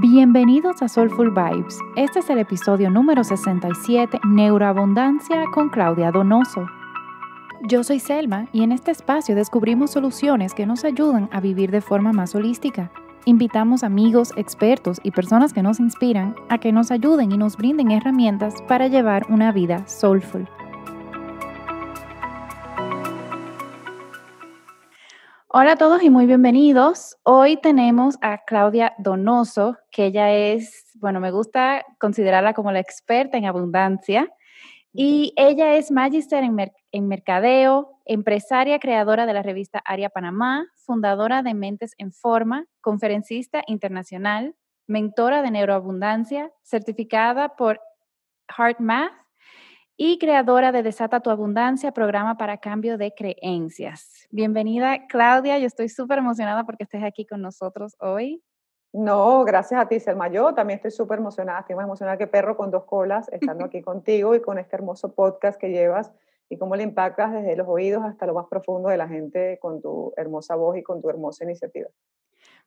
Bienvenidos a Soulful Vibes. Este es el episodio número 67, Neuroabundancia con Claudia Donoso. Yo soy Selma y en este espacio descubrimos soluciones que nos ayudan a vivir de forma más holística. Invitamos amigos, expertos y personas que nos inspiran a que nos ayuden y nos brinden herramientas para llevar una vida soulful. Hola a todos y muy bienvenidos. Hoy tenemos a Claudia Donoso, que ella es, me gusta considerarla como la experta en abundancia, y ella es magíster en mercadeo, empresaria creadora de la revista Área Panamá, fundadora de Mentes en Forma, conferencista internacional, mentora de neuroabundancia, certificada por HeartMath y creadora de Desata tu Abundancia, programa para cambio de creencias. Bienvenida, Claudia. Yo estoy súper emocionada porque estés aquí con nosotros hoy. No, gracias a ti, Selma. Yo también estoy súper emocionada. Estoy más emocionada que perro con dos colas, estando aquí contigo y con este hermoso podcast que llevas y cómo le impactas desde los oídos hasta lo más profundo de la gente con tu hermosa voz y con tu hermosa iniciativa.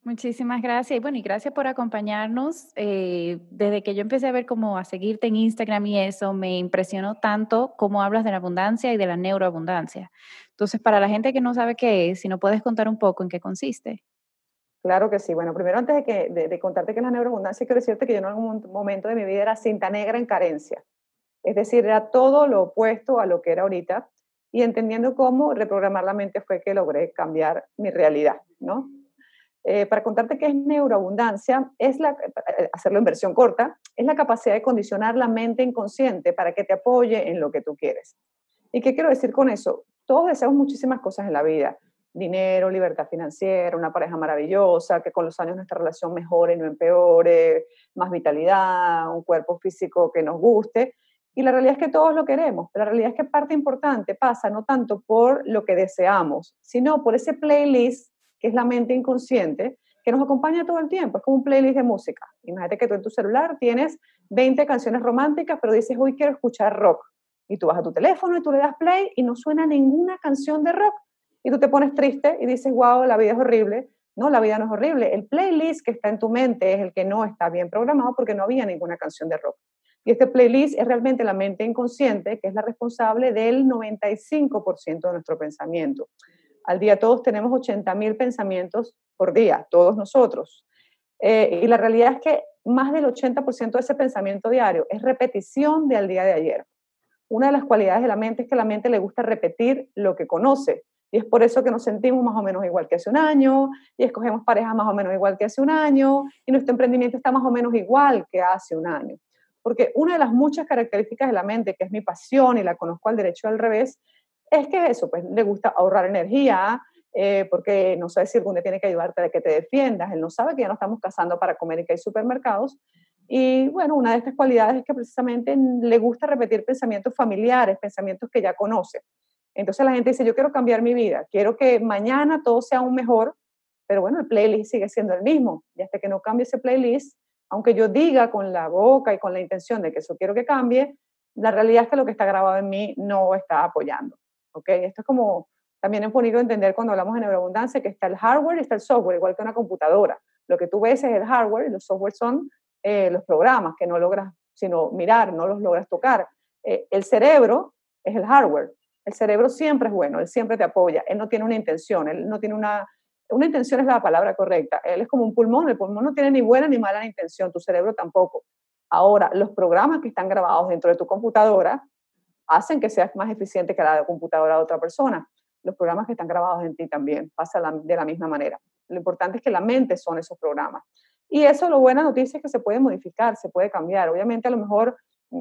Muchísimas gracias. Y gracias por acompañarnos. Desde que yo empecé a ver a seguirte en Instagram y eso, me impresionó tanto cómo hablas de la abundancia y de la neuroabundancia. Entonces, para la gente que no sabe qué es, si no puedes contar un poco en qué consiste. Claro que sí. Primero, antes de contarte qué es la neuroabundancia, quiero decirte que yo en algún momento de mi vida era cinta negra en carencia. Es decir, era todo lo opuesto a lo que era ahorita. Y entendiendo cómo reprogramar la mente fue que logré cambiar mi realidad, ¿no? Para contarte qué es neuroabundancia, hacerlo en versión corta, es la capacidad de condicionar la mente inconsciente para que te apoye en lo que tú quieres. ¿Y qué quiero decir con eso? Todos deseamos muchísimas cosas en la vida. Dinero, libertad financiera, una pareja maravillosa, que con los años nuestra relación mejore, no empeore, más vitalidad, un cuerpo físico que nos guste. Y la realidad es que todos lo queremos, pero la realidad es que parte importante pasa no tanto por lo que deseamos, sino por ese playlist que es la mente inconsciente, que nos acompaña todo el tiempo. Es como un playlist de música. Imagínate que tú en tu celular tienes 20 canciones románticas, pero dices, hoy quiero escuchar rock. Y tú vas a tu teléfono y tú le das play y no suena ninguna canción de rock. Y tú te pones triste y dices, wow, la vida es horrible. No, la vida no es horrible. El playlist que está en tu mente es el que no está bien programado porque no había ninguna canción de rock. Y este playlist es realmente la mente inconsciente, que es la responsable del 95% de nuestro pensamiento. Al día todos tenemos 80.000 pensamientos por día, todos nosotros. Y la realidad es que más del 80% de ese pensamiento diario es repetición del día de ayer. Una de las cualidades de la mente es que a la mente le gusta repetir lo que conoce. Y es por eso que nos sentimos más o menos igual que hace un año, y escogemos parejas más o menos igual que hace un año, y nuestro emprendimiento está más o menos igual que hace un año. Porque una de las muchas características de la mente, que es mi pasión y la conozco al derecho y al revés, es que eso, le gusta ahorrar energía, porque no sabe si algún día tiene que ayudarte a que te defiendas, él no sabe que ya no estamos cazando para comer y que hay supermercados, y una de estas cualidades es que precisamente le gusta repetir pensamientos familiares, pensamientos que ya conoce. Entonces la gente dice, yo quiero cambiar mi vida, quiero que mañana todo sea aún mejor, pero el playlist sigue siendo el mismo, y hasta que no cambie ese playlist, aunque yo diga con la boca y con la intención de que eso quiero que cambie, la realidad es que lo que está grabado en mí no está apoyando. Okay. Esto es también es bonito entender cuando hablamos de neuroabundancia, que está el hardware y está el software, igual que una computadora. Lo que tú ves es el hardware y los software son los programas que no logras sino mirar, no los logras tocar. El cerebro es el hardware. El cerebro siempre es bueno, él siempre te apoya, él no tiene una intención, él no tiene una intención es la palabra correcta, él es como un pulmón, el pulmón no tiene ni buena ni mala intención, tu cerebro tampoco. Ahora, los programas que están grabados dentro de tu computadora hacen que seas más eficiente que la computadora de otra persona. Los programas que están grabados en ti también pasan de la misma manera. Lo importante es que la mente son esos programas. Y eso, lo buena noticia es que se puede modificar, se puede cambiar. Obviamente, a lo mejor,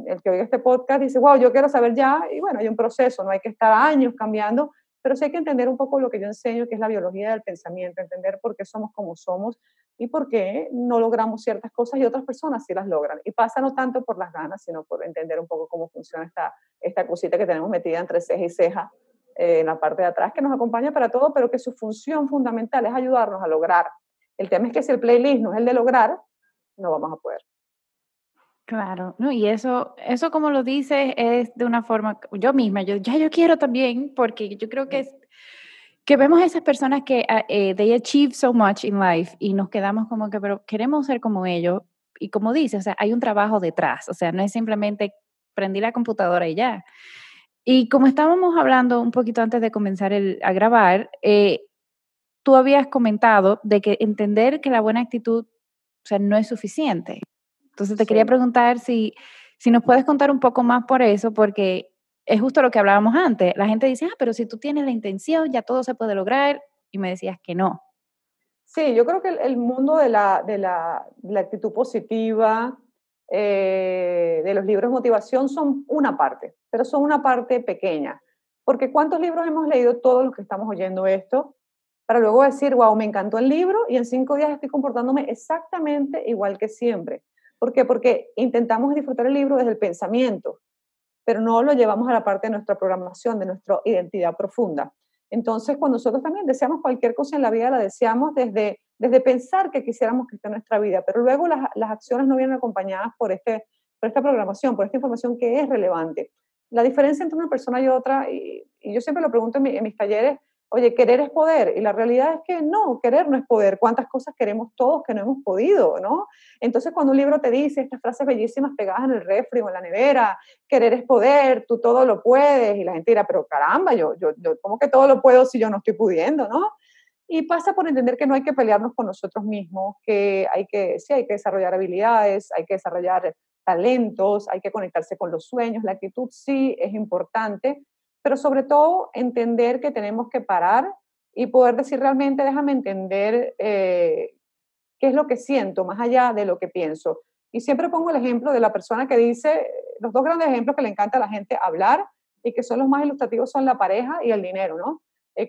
el que oiga este podcast dice, wow, yo quiero saber ya, y hay un proceso, no hay que estar años cambiando, pero sí hay que entender un poco lo que yo enseño, que es la biología del pensamiento, entender por qué somos como somos y por qué no logramos ciertas cosas y otras personas sí las logran. Y pasa no tanto por las ganas, sino por entender un poco cómo funciona esta cosita que tenemos metida entre ceja y ceja, en la parte de atrás, que nos acompaña para todo, pero que su función fundamental es ayudarnos a lograr. El tema es que si el playlist no es el de lograr, no vamos a poder. Claro, no, y eso como lo dices es de una forma, yo misma, yo quiero también, porque yo creo que que vemos a esas personas que they achieve so much in life y nos quedamos como que, pero queremos ser como ellos. Y como dice, o sea, hay un trabajo detrás, o sea, no es simplemente prendí la computadora y ya. Y como estábamos hablando un poquito antes de comenzar a grabar, tú habías comentado de que entender que la buena actitud, o sea, no es suficiente. Entonces te sí. Quería preguntar si nos puedes contar un poco más por eso, porque es justo lo que hablábamos antes. La gente dice, pero si tú tienes la intención, ya todo se puede lograr, y me decías que no. Sí, yo creo que el mundo de la actitud positiva, de los libros de motivación son una parte, pero son una parte pequeña. Porque ¿cuántos libros hemos leído todos los que estamos oyendo esto? Para luego decir, wow, me encantó el libro y en 5 días estoy comportándome exactamente igual que siempre. ¿Por qué? Porque intentamos disfrutar el libro desde el pensamiento, pero no lo llevamos a la parte de nuestra programación, de nuestra identidad profunda. Entonces, cuando nosotros también deseamos cualquier cosa en la vida, la deseamos desde pensar que quisiéramos que esté en nuestra vida, pero luego las acciones no vienen acompañadas por esta programación, por esta información que es relevante. La diferencia entre una persona y otra, y yo siempre lo pregunto en mis talleres, oye, querer es poder, y la realidad es que no, querer no es poder, cuántas cosas queremos todos que no hemos podido, ¿no? Entonces cuando un libro te dice estas frases bellísimas pegadas en el refri o en la nevera, querer es poder, tú todo lo puedes, y la gente dirá, pero caramba, yo ¿cómo que todo lo puedo si yo no estoy pudiendo, no? Y pasa por entender que no hay que pelearnos con nosotros mismos, que hay que desarrollar habilidades, hay que desarrollar talentos, hay que conectarse con los sueños, la actitud sí es importante, pero sobre todo entender que tenemos que parar y poder decir realmente, déjame entender qué es lo que siento, más allá de lo que pienso. Y siempre pongo el ejemplo de la persona que dice, los dos grandes ejemplos que le encanta a la gente hablar y que son los más ilustrativos son la pareja y el dinero, ¿no?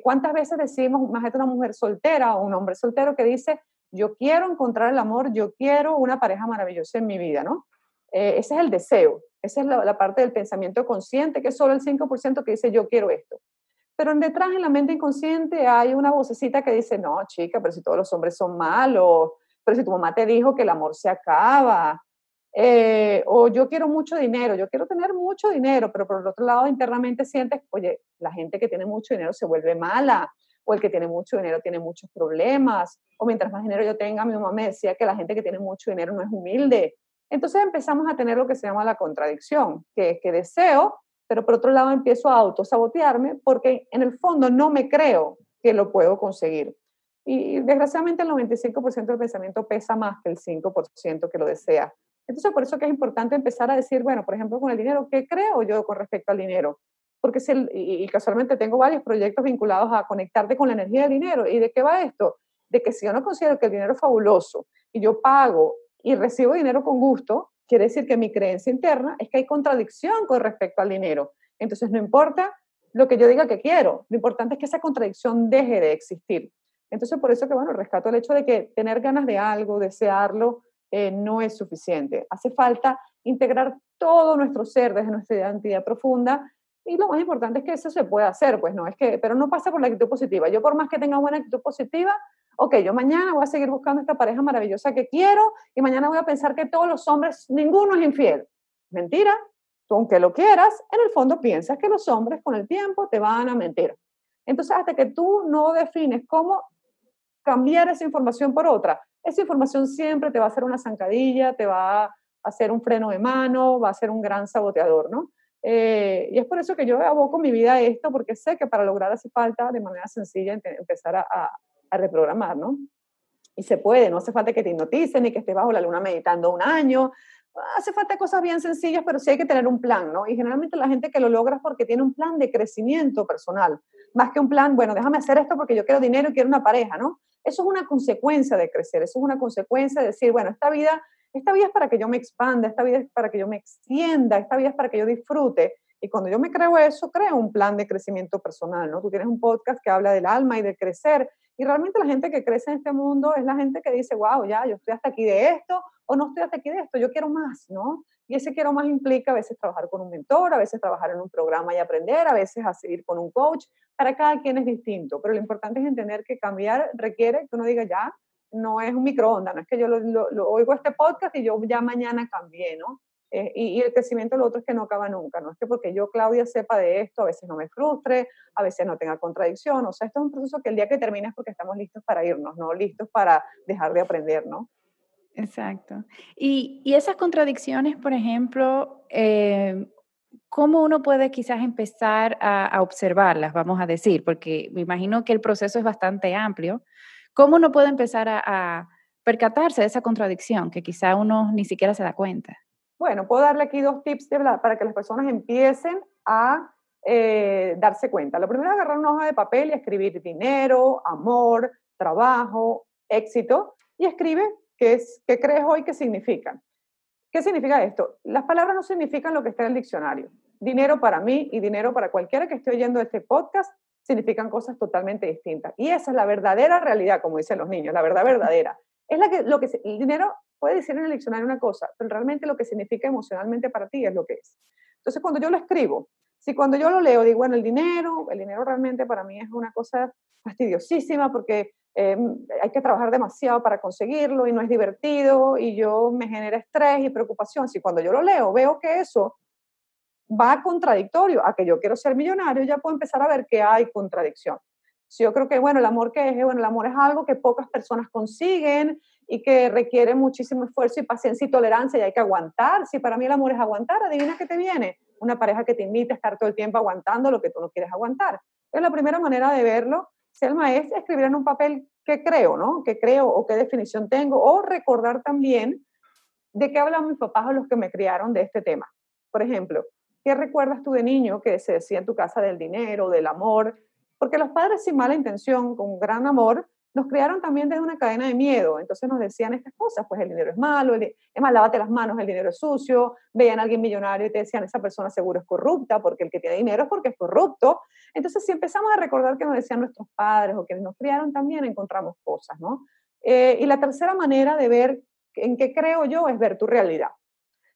¿Cuántas veces decimos, más allá de una mujer soltera o un hombre soltero que dice, yo quiero encontrar el amor, yo quiero una pareja maravillosa en mi vida, ¿no? Ese es el deseo. Esa es la parte del pensamiento consciente, que es solo el 5% que dice yo quiero esto. Pero detrás en la mente inconsciente hay una vocecita que dice, no chica, pero si todos los hombres son malos, pero si tu mamá te dijo que el amor se acaba, o yo quiero mucho dinero, yo quiero tener mucho dinero, pero por el otro lado internamente sientes, oye, la gente que tiene mucho dinero se vuelve mala, o el que tiene mucho dinero tiene muchos problemas, o mientras más dinero yo tenga, mi mamá me decía que la gente que tiene mucho dinero no es humilde. Entonces empezamos a tener lo que se llama la contradicción, que es que deseo, pero por otro lado empiezo a autosabotearme porque en el fondo no me creo que lo puedo conseguir. Y desgraciadamente el 95% del pensamiento pesa más que el 5% que lo desea. Entonces por eso que es importante empezar a decir, bueno, por ejemplo con el dinero, ¿qué creo yo con respecto al dinero? Porque y casualmente tengo varios proyectos vinculados a conectarte con la energía del dinero. ¿Y de qué va esto? De que si yo no considero que el dinero es fabuloso y yo pago y recibo dinero con gusto, quiere decir que mi creencia interna es que hay contradicción con respecto al dinero. Entonces no importa lo que yo diga que quiero, lo importante es que esa contradicción deje de existir. Entonces por eso que, bueno, rescato el hecho de que tener ganas de algo, desearlo, no es suficiente. Hace falta integrar todo nuestro ser desde nuestra identidad profunda y lo más importante es que eso se pueda hacer, pues no, es que, pero no pasa por la actitud positiva. Yo por más que tenga buena actitud positiva, ok, yo mañana voy a seguir buscando esta pareja maravillosa que quiero y mañana voy a pensar que todos los hombres, ninguno es infiel. Mentira, tú aunque lo quieras, en el fondo piensas que los hombres con el tiempo te van a mentir. Entonces, hasta que tú no defines cómo cambiar esa información por otra, esa información siempre te va a hacer una zancadilla, te va a hacer un freno de mano, va a ser un gran saboteador, ¿no? Y es por eso que yo aboco mi vida a esto, porque sé que para lograr hace falta de manera sencilla empezar a reprogramar, ¿no? Y se puede, no hace falta que te hipnoticen ni que estés bajo la luna meditando un año, hace falta cosas bien sencillas, pero sí hay que tener un plan, ¿no? Y generalmente la gente que lo logra es porque tiene un plan de crecimiento personal, más que un plan, bueno, déjame hacer esto porque yo quiero dinero y quiero una pareja, ¿no? Eso es una consecuencia de crecer, eso es una consecuencia de decir, bueno, esta vida es para que yo me expanda, esta vida es para que yo me extienda, esta vida es para que yo disfrute. Y cuando yo me creo eso, creo un plan de crecimiento personal, ¿no? Tú tienes un podcast que habla del alma y de crecer, y realmente la gente que crece en este mundo es la gente que dice, wow, ya, yo estoy hasta aquí de esto, o no estoy hasta aquí de esto, yo quiero más, ¿no? Y ese quiero más implica a veces trabajar con un mentor, a veces trabajar en un programa y aprender, a veces ir con un coach, para cada quien es distinto, pero lo importante es entender que cambiar requiere que uno diga, ya, no es un microondas, no es que yo lo oigo este podcast y yo ya mañana cambié, ¿no? Y el crecimiento del otro es que no acaba nunca, no es que porque yo, Claudia, sepa de esto, a veces no me frustre, a veces no tenga contradicción, o sea, esto es un proceso que el día que termina es porque estamos listos para irnos, no listos para dejar de aprender, ¿no? Exacto. Y esas contradicciones, por ejemplo, ¿cómo uno puede quizás empezar a observarlas, vamos a decir? Porque me imagino que el proceso es bastante amplio. ¿Cómo uno puede empezar a percatarse de esa contradicción que quizá uno ni siquiera se da cuenta? Bueno, puedo darle aquí dos tips para que las personas empiecen a darse cuenta. Lo primero es agarrar una hoja de papel y escribir dinero, amor, trabajo, éxito, y escribe qué crees hoy que significan. ¿Qué significa esto? Las palabras no significan lo que está en el diccionario. Dinero para mí y dinero para cualquiera que esté oyendo este podcast significan cosas totalmente distintas. Y esa es la verdadera realidad, como dicen los niños, la verdad verdadera. Es lo que el dinero puede decir en el diccionario una cosa, pero realmente lo que significa emocionalmente para ti es lo que es. Entonces, cuando yo lo escribo, si cuando yo lo leo digo, bueno, el dinero realmente para mí es una cosa fastidiosísima porque hay que trabajar demasiado para conseguirlo y no es divertido y yo me genera estrés y preocupación. Si cuando yo lo leo veo que eso va contradictorio a que yo quiero ser millonario, ya puedo empezar a ver que hay contradicción. Si yo creo que, bueno, el amor es algo que pocas personas consiguen y que requiere muchísimo esfuerzo y paciencia y tolerancia y hay que aguantar. Si para mí el amor es aguantar, adivina qué te viene. Una pareja que te invita a estar todo el tiempo aguantando lo que tú no quieres aguantar. Entonces, la primera manera de verlo, Selma, es escribir en un papel qué creo, ¿no? ¿Qué creo o qué definición tengo? O recordar también de qué hablan mis papás o los que me criaron de este tema. Por ejemplo, ¿qué recuerdas tú de niño que se decía en tu casa del dinero, del amor? Porque los padres sin mala intención, con gran amor, nos crearon también desde una cadena de miedo. Entonces nos decían estas cosas, pues el dinero es malo, además lávate las manos, el dinero es sucio, veían a alguien millonario y te decían, esa persona seguro es corrupta, porque el que tiene dinero es porque es corrupto. Entonces si empezamos a recordar que nos decían nuestros padres o quienes nos criaron, también encontramos cosas, ¿no? Y la tercera manera de ver en qué creo yo es ver tu realidad.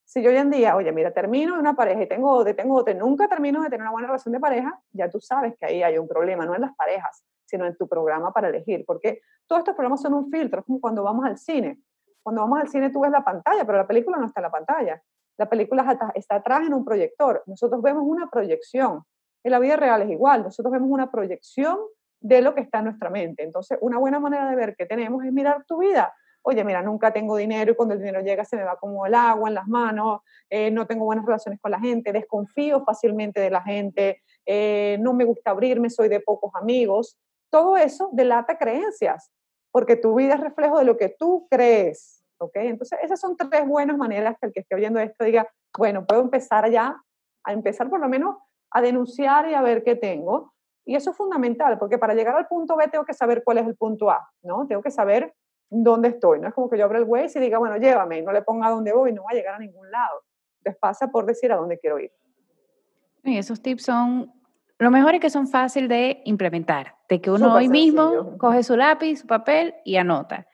Si yo hoy en día, oye, mira, termino de una pareja y tengo otra, nunca termino de tener una buena relación de pareja, ya tú sabes que ahí hay un problema, no en las parejas, sino en tu programa para elegir, porque todos estos programas son un filtro, es como cuando vamos al cine. Cuando vamos al cine tú ves la pantalla, pero la película no está en la pantalla. La película está atrás en un proyector. Nosotros vemos una proyección. En la vida real es igual, nosotros vemos una proyección de lo que está en nuestra mente. Entonces, una buena manera de ver qué tenemos es mirar tu vida. Oye, mira, nunca tengo dinero y cuando el dinero llega se me va como el agua en las manos, no tengo buenas relaciones con la gente, desconfío fácilmente de la gente, no me gusta abrirme, soy de pocos amigos. Todo eso delata creencias, porque tu vida es reflejo de lo que tú crees, ¿ok? Entonces, esas son tres buenas maneras que el que esté oyendo esto diga, bueno, puedo empezar ya, a empezar por lo menos a denunciar y a ver qué tengo. Y eso es fundamental, porque para llegar al punto B tengo que saber cuál es el punto A, ¿no? Tengo que saber dónde estoy, no es como que yo abra el Waze y diga, bueno, llévame, y no le ponga a dónde voy, no va a llegar a ningún lado. Entonces pasa por decir a dónde quiero ir. Y esos tips son, lo mejor es que son fácil de implementar, de que uno súper hoy sencillo. Mismo coge su lápiz, su papel y anota.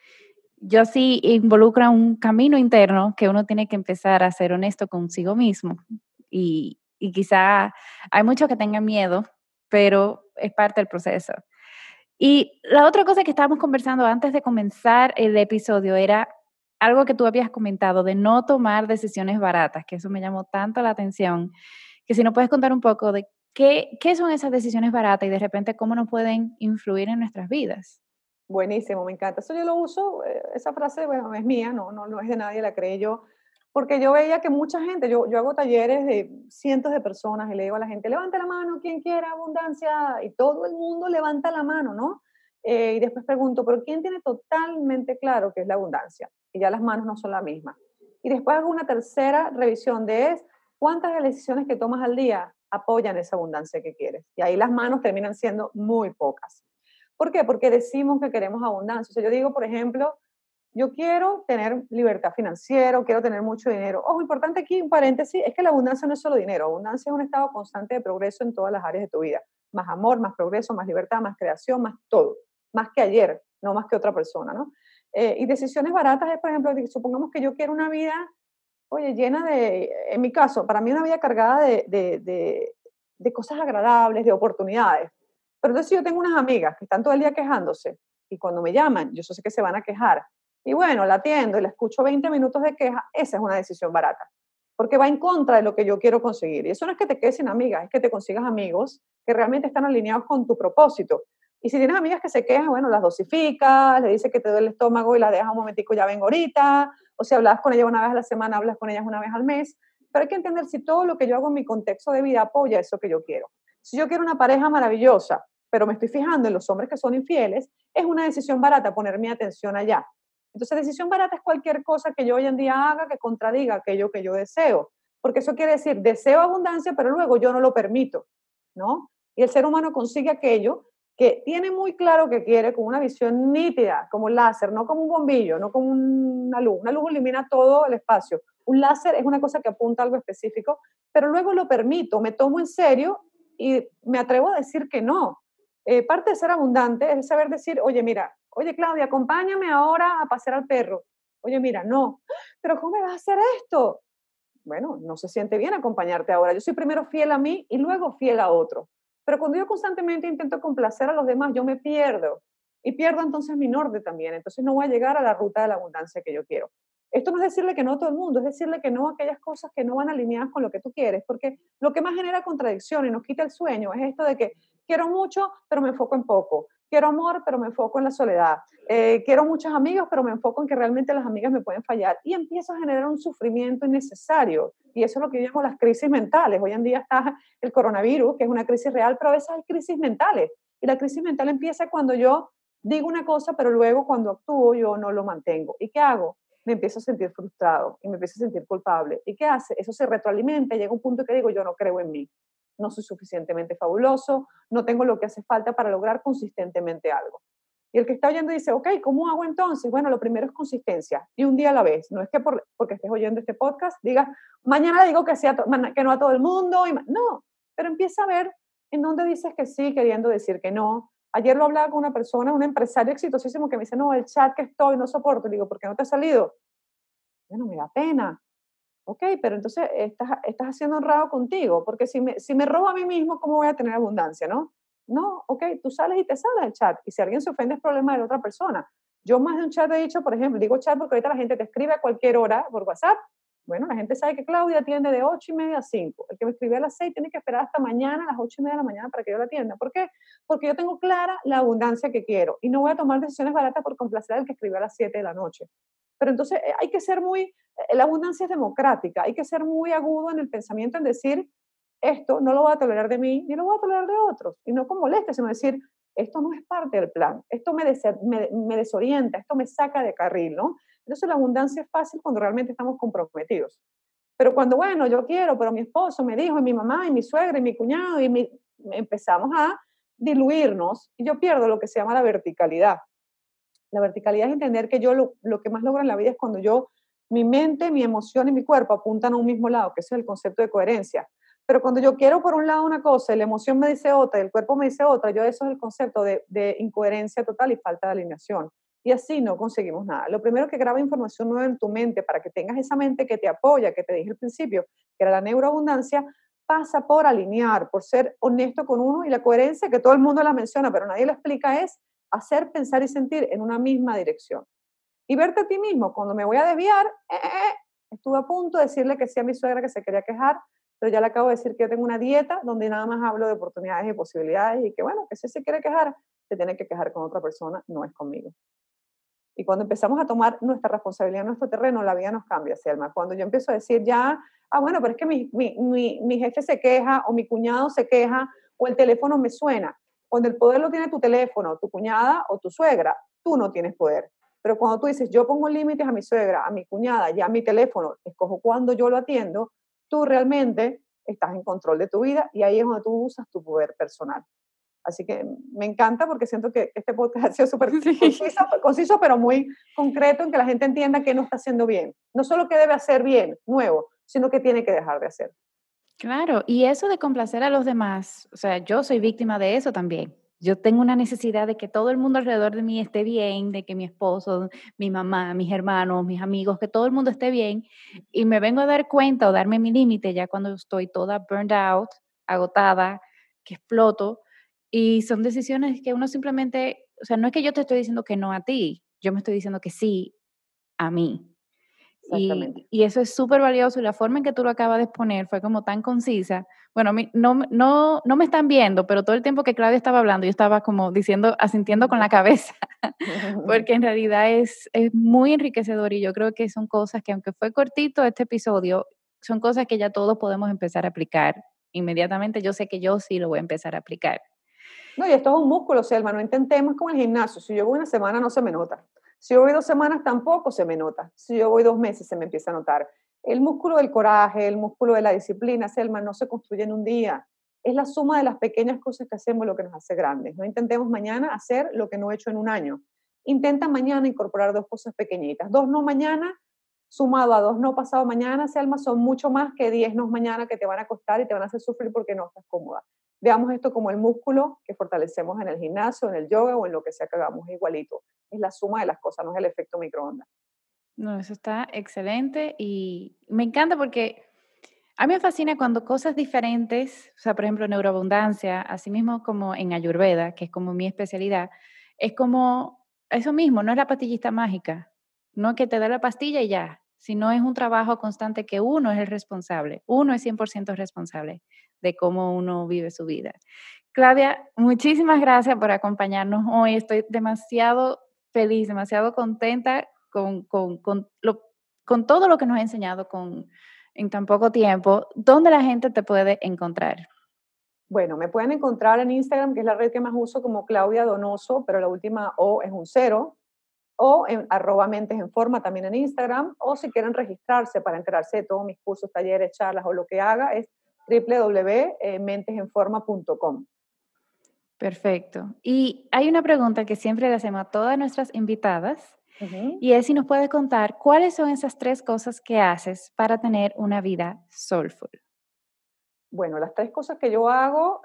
Yo sí involucra un camino interno que uno tiene que empezar a ser honesto consigo mismo. Y quizá hay muchos que tengan miedo, pero es parte del proceso. Y la otra cosa que estábamos conversando antes de comenzar el episodio era algo que tú habías comentado de no tomar decisiones baratas, que eso me llamó tanto la atención, que si nos puedes contar un poco de qué son esas decisiones baratas y de repente cómo nos pueden influir en nuestras vidas. Buenísimo, me encanta. Eso yo lo uso, esa frase, bueno, es mía, no es de nadie, la creé yo, porque yo veía que mucha gente, yo hago talleres de cientos de personas y le digo a la gente, levante la mano, quien quiera abundancia, y todo el mundo levanta la mano, ¿no? Y después pregunto, ¿pero quién tiene totalmente claro qué es la abundancia? Y ya las manos no son la misma. Y después hago una tercera revisión ¿cuántas de las decisiones que tomas al día apoyan esa abundancia que quieres? Y ahí las manos terminan siendo muy pocas. ¿Por qué? Porque decimos que queremos abundancia. O sea, yo digo, por ejemplo, yo quiero tener libertad financiera, quiero tener mucho dinero. Ojo, importante aquí, un paréntesis, es que la abundancia no es solo dinero. Abundancia es un estado constante de progreso en todas las áreas de tu vida. Más amor, más progreso, más libertad, más creación, más todo. Más que ayer, no más que otra persona, ¿no? Y decisiones baratas es, por ejemplo, supongamos que yo quiero una vida, oye, llena de, en mi caso, para mí una vida cargada de cosas agradables, de oportunidades. Pero entonces si yo tengo unas amigas que están todo el día quejándose y cuando me llaman, yo sé que se van a quejar, y bueno, la atiendo y la escucho 20 minutos de queja, esa es una decisión barata. porque va en contra de lo que yo quiero conseguir. Y eso no es que te quedes sin amigas, es que te consigas amigos que realmente están alineados con tu propósito. Y si tienes amigas que se quejan, bueno, las dosificas, le dices que te duele el estómago y las dejas un momentico, ya vengo ahorita, o si hablabas con ellas una vez a la semana, hablas con ellas una vez al mes. Pero hay que entender si todo lo que yo hago en mi contexto de vida apoya eso que yo quiero. Si yo quiero una pareja maravillosa, pero me estoy fijando en los hombres que son infieles, es una decisión barata poner mi atención allá. Entonces, decisión barata es cualquier cosa que yo hoy en día haga que contradiga aquello que yo deseo. Porque eso quiere decir, deseo abundancia, pero luego yo no lo permito, ¿no? Y el ser humano consigue aquello que tiene muy claro que quiere, con una visión nítida, como un láser, no como un bombillo, no como una luz. Una luz ilumina todo el espacio. Un láser es una cosa que apunta a algo específico, pero luego lo permito, me tomo en serio y me atrevo a decir que no. Parte de ser abundante es saber decir, oye, mira, oye, Claudia, acompáñame ahora a pasear al perro. Oye, mira, no, pero ¿cómo me vas a hacer esto? Bueno, no se siente bien acompañarte ahora. Yo soy primero fiel a mí y luego fiel a otro. Pero cuando yo constantemente intento complacer a los demás, yo me pierdo. Y pierdo entonces mi norte también. Entonces no voy a llegar a la ruta de la abundancia que yo quiero. Esto no es decirle que no a todo el mundo, es decirle que no a aquellas cosas que no van alineadas con lo que tú quieres. Porque lo que más genera contradicción y nos quita el sueño es esto de que quiero mucho, pero me enfoco en poco. Quiero amor, pero me enfoco en la soledad. Quiero muchas amigas, pero me enfoco en que realmente las amigas me pueden fallar. Y empiezo a generar un sufrimiento innecesario. Y eso es lo que yo llamo las crisis mentales. Hoy en día está el coronavirus, que es una crisis real, pero a veces hay crisis mentales. Y la crisis mental empieza cuando yo digo una cosa, pero luego cuando actúo yo no lo mantengo. ¿Y qué hago? Me empiezo a sentir frustrado y me empiezo a sentir culpable. ¿Y qué hace? Eso se retroalimenta y llega un punto que digo, yo no creo en mí. No soy suficientemente fabuloso, no tengo lo que hace falta para lograr consistentemente algo. Y el que está oyendo dice, ok, ¿cómo hago entonces? Bueno, lo primero es consistencia, y un día a la vez. No es que porque estés oyendo este podcast digas, mañana digo que, que no a todo el mundo. No, pero empieza a ver en dónde dices que sí, queriendo decir que no. Ayer lo hablaba con una persona, un empresario exitosísimo que me dice, no, el chat que estoy no soporto. Le digo, ¿por qué no te ha salido? Bueno, me da pena. Ok, pero entonces estás haciendo honrado contigo, porque si me robo a mí mismo, ¿cómo voy a tener abundancia, no? No, ok, tú sales y te sales del chat, y si alguien se ofende es problema de la otra persona. Yo más de un chat he dicho, por ejemplo, digo chat porque ahorita la gente te escribe a cualquier hora por WhatsApp. Bueno, la gente sabe que Claudia atiende de 8:30 a 5. El que me escribe a las 6 tiene que esperar hasta mañana, a las 8:30 de la mañana, para que yo la atienda. ¿Por qué? Porque yo tengo clara la abundancia que quiero, y no voy a tomar decisiones baratas por complacer al que escribe a las 7 de la noche. Pero entonces hay que ser muy, la abundancia es democrática, hay que ser muy agudo en el pensamiento en decir, esto no lo voy a tolerar de mí, ni lo voy a tolerar de otros, y no con molestia, sino decir, esto no es parte del plan, esto me desorienta, esto me saca de carril, ¿no? Entonces la abundancia es fácil cuando realmente estamos comprometidos. Pero cuando, bueno, yo quiero, pero mi esposo me dijo, y mi mamá, y mi suegra, y mi cuñado, empezamos a diluirnos, y yo pierdo lo que se llama la verticalidad. La verticalidad es entender que yo lo que más logro en la vida es cuando yo, mi mente, mi emoción y mi cuerpo apuntan a un mismo lado, que ese es el concepto de coherencia. Pero cuando yo quiero por un lado una cosa y la emoción me dice otra y el cuerpo me dice otra, yo eso es el concepto de incoherencia total y falta de alineación. Y así no conseguimos nada. Lo primero es que graba información nueva en tu mente para que tengas esa mente que te apoya, que te dije al principio, que era la neuroabundancia, pasa por alinear, por ser honesto con uno, y la coherencia que todo el mundo la menciona, pero nadie la explica, es hacer, pensar y sentir en una misma dirección. Y verte a ti mismo, cuando me voy a desviar, estuve a punto de decirle que sí a mi suegra que se quería quejar, pero ya le acabo de decir que yo tengo una dieta donde nada más hablo de oportunidades y posibilidades, y que bueno, que si se quiere quejar, se tiene que quejar con otra persona, no es conmigo. Y cuando empezamos a tomar nuestra responsabilidad en nuestro terreno, la vida nos cambia, Selma. Cuando yo empiezo a decir ya, bueno, pero es que mi jefe se queja, o mi cuñado se queja, o el teléfono me suena. Cuando el poder lo tiene tu teléfono, tu cuñada o tu suegra, tú no tienes poder. Pero cuando tú dices, yo pongo límites a mi suegra, a mi cuñada y a mi teléfono, escojo cuando yo lo atiendo, tú realmente estás en control de tu vida, y ahí es donde tú usas tu poder personal. Así que me encanta, porque siento que este podcast ha sido súper conciso, pero muy concreto en que la gente entienda que no está haciendo bien. No solo que debe hacer bien, nuevo, sino que tiene que dejar de hacer. Claro, y eso de complacer a los demás, o sea, yo soy víctima de eso también. Yo tengo una necesidad de que todo el mundo alrededor de mí esté bien, de que mi esposo, mi mamá, mis hermanos, mis amigos, que todo el mundo esté bien, y me vengo a dar cuenta o darme mi límite ya cuando estoy toda burned out, agotada, que exploto, y son decisiones que uno simplemente, o sea, no es que yo te estoy diciendo que no a ti, yo me estoy diciendo que sí a mí. Y eso es súper valioso, y la forma en que tú lo acabas de exponer fue como tan concisa. Bueno, no me están viendo, pero todo el tiempo que Claudia estaba hablando yo estaba como diciendo, asintiendo con la cabeza, porque en realidad es muy enriquecedor, y yo creo que son cosas que, aunque fue cortito este episodio, son cosas que ya todos podemos empezar a aplicar inmediatamente. Yo sé que yo sí lo voy a empezar a aplicar. No, y esto es un músculo, Selma, no intentemos con el gimnasio. Si yo voy una semana no se me nota. Si yo voy 2 semanas tampoco se me nota. Si yo voy 2 meses se me empieza a notar. El músculo del coraje, el músculo de la disciplina, Selma, no se construye en un día. Es la suma de las pequeñas cosas que hacemos lo que nos hace grandes. No intentemos mañana hacer lo que no he hecho en un año. Intenta mañana incorporar 2 cosas pequeñitas. 2 no mañana sumado a 2 no pasado mañana, Selma, son mucho más que 10 no mañana que te van a costar y te van a hacer sufrir porque no estás cómoda. Veamos esto como el músculo que fortalecemos en el gimnasio, en el yoga o en lo que sea que hagamos, igualito. Es la suma de las cosas, no es el efecto microondas. No, eso está excelente, y me encanta porque a mí me fascina cuando cosas diferentes, o sea, por ejemplo, neuroabundancia, así mismo como en Ayurveda, que es como mi especialidad, es como eso mismo, no es la pastillita mágica, no es que te da la pastilla y ya, sino es un trabajo constante que uno es el responsable, uno es 100% responsable de cómo uno vive su vida. Claudia, muchísimas gracias por acompañarnos hoy. Estoy demasiado feliz, demasiado contenta con todo lo que nos ha enseñado en tan poco tiempo. ¿Dónde la gente te puede encontrar? Bueno, me pueden encontrar en Instagram, que es la red que más uso, como Claudia Donoso, pero la última O es un 0, o en @Mentes en Forma también en Instagram, o si quieren registrarse para enterarse de todos mis cursos, talleres, charlas o lo que haga, es www.mentesenforma.com. Perfecto. Y hay una pregunta que siempre le hacemos a todas nuestras invitadas, y es si nos puedes contar cuáles son esas 3 cosas que haces para tener una vida soulful. Bueno, las 3 cosas que yo hago,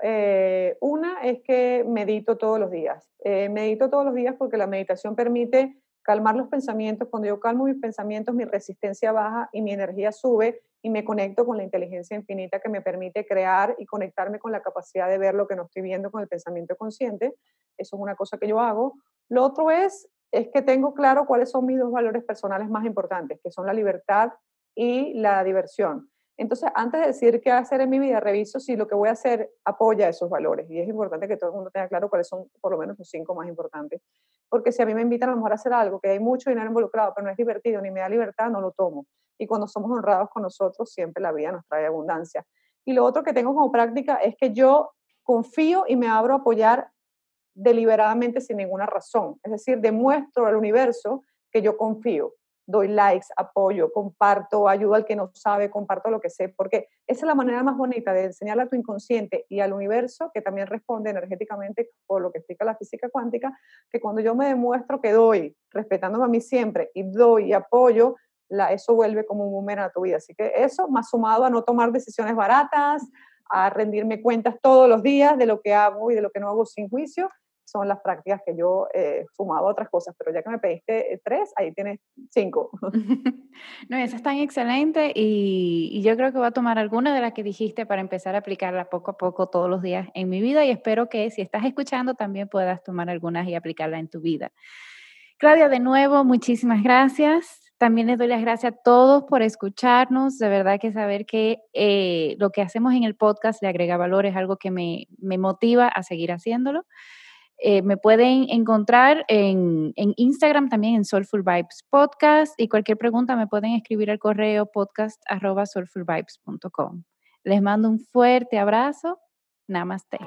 una es que medito todos los días. Medito todos los días porque la meditación permite calmar los pensamientos. Cuando yo calmo mis pensamientos, mi resistencia baja y mi energía sube, y me conecto con la inteligencia infinita que me permite crear y conectarme con la capacidad de ver lo que no estoy viendo con el pensamiento consciente. Eso es una cosa que yo hago. Lo otro es que tengo claro cuáles son mis 2 valores personales más importantes, que son la libertad y la diversión. Entonces, antes de decir qué hacer en mi vida, reviso si lo que voy a hacer apoya esos valores. Y es importante que todo el mundo tenga claro cuáles son por lo menos los 5 más importantes. Porque si a mí me invitan a lo mejor a hacer algo que hay mucho dinero involucrado, pero no es divertido ni me da libertad, no lo tomo. Y cuando somos honrados con nosotros, siempre la vida nos trae abundancia. Y lo otro que tengo como práctica es que yo confío y me abro a apoyar deliberadamente sin ninguna razón. Es decir, demuestro al universo que yo confío. Doy likes, apoyo, comparto, ayudo al que no sabe, comparto lo que sé, porque esa es la manera más bonita de enseñarle a tu inconsciente y al universo, que también responde energéticamente por lo que explica la física cuántica, que cuando yo me demuestro que doy, respetándome a mí siempre, y doy y apoyo, eso vuelve como un boomerang a tu vida. Así que eso, más sumado a no tomar decisiones baratas, a rendirme cuentas todos los días de lo que hago y de lo que no hago sin juicio, son las prácticas que yo he sumado a otras cosas, pero ya que me pediste 3, ahí tienes 5. No, esa es tan excelente, y yo creo que voy a tomar alguna de las que dijiste para empezar a aplicarla poco a poco todos los días en mi vida, y espero que si estás escuchando también puedas tomar algunas y aplicarla en tu vida. Claudia, de nuevo, muchísimas gracias. También les doy las gracias a todos por escucharnos. De verdad que saber que lo que hacemos en el podcast le agrega valor es algo que me motiva a seguir haciéndolo. Me pueden encontrar en Instagram también, en Soulful Vibes Podcast, y cualquier pregunta me pueden escribir al correo podcast@soulfulvibes.com. Les mando un fuerte abrazo. Namaste.